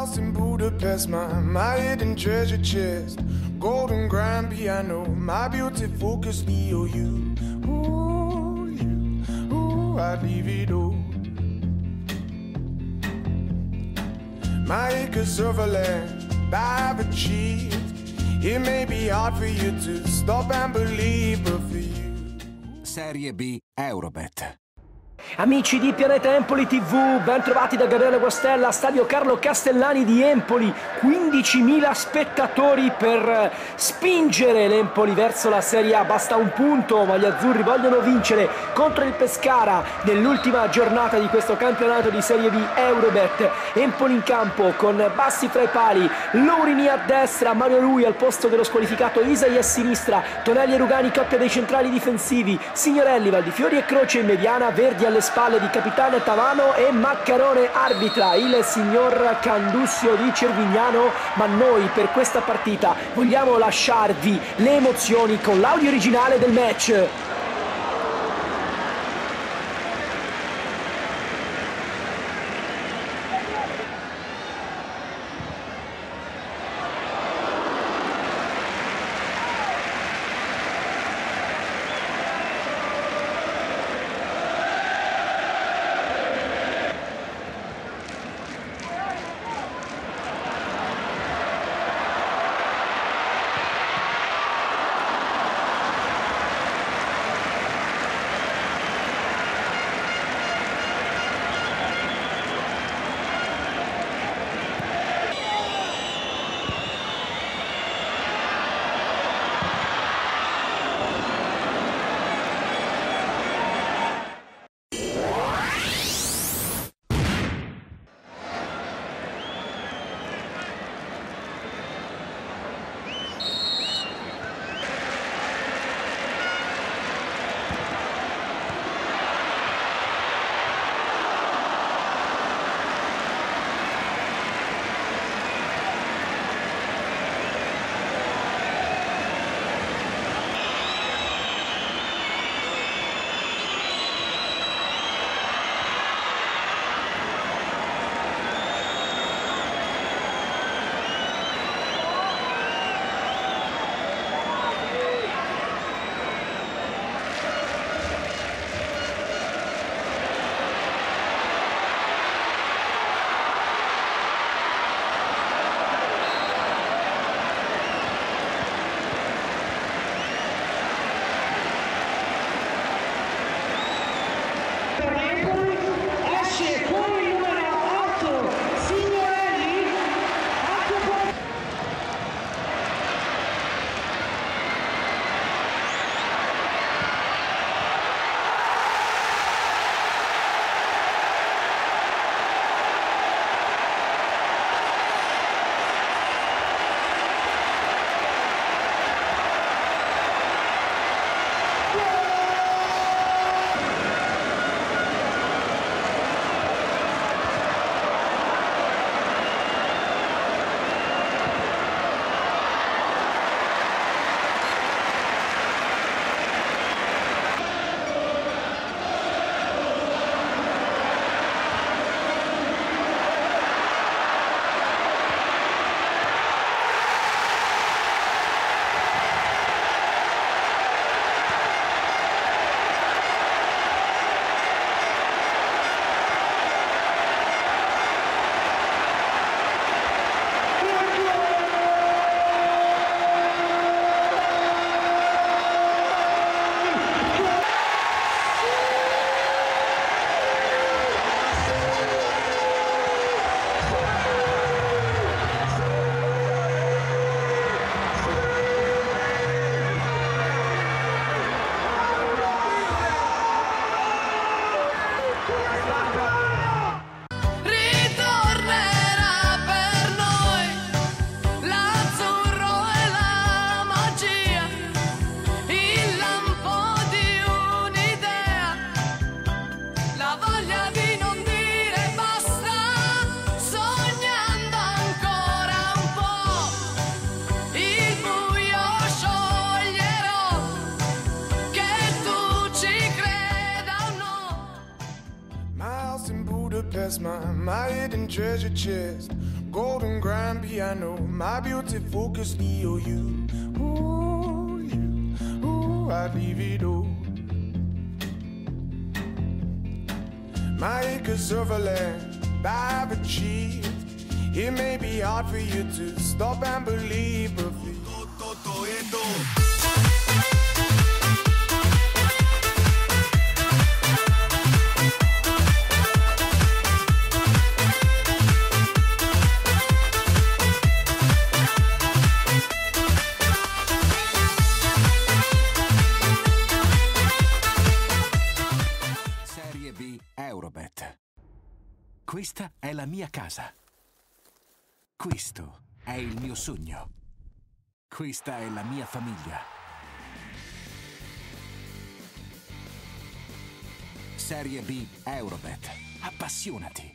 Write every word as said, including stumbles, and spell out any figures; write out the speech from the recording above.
house in Budapest, my, my hidden treasure chest, golden grand piano, my beauty focus, E O U. Ooh, you, ooh, I'd leave it all. My acres of land I've achieved. It may be hard for you to stop and believe, but for you. Serie B Eurobet. Amici di Pianeta Empoli T V, ben trovati da Gabriele Guastella, stadio Carlo Castellani di Empoli, quindicimila spettatori per spingere l'Empoli verso la Serie A, basta un punto, ma gli azzurri vogliono vincere contro il Pescara nell'ultima giornata di questo campionato di Serie B Eurobet. Empoli in campo con Bassi fra i pali, Lourini a destra, Mario Rui al posto dello squalificato Isai a sinistra, Tonelli e Rugani coppia dei centrali difensivi, Signorelli, Valdifiori e Croce in mediana, Verdi alle spalle di capitano Tavano e Maccarone arbitra, il signor Candussio di Cervignano, ma noi per questa partita vogliamo lasciarvi le emozioni con l'audio originale del match. My, my hidden treasure chest, golden grand piano, my beautiful Castillo, you, ooh, you, ooh, I'd leave it all. My acres of land I've achieved. It may be hard for you to stop and believe, but Serie B Eurobet. Questa è la mia casa. Questo è il mio sogno. Questa è la mia famiglia. Serie B Eurobet. Appassionati.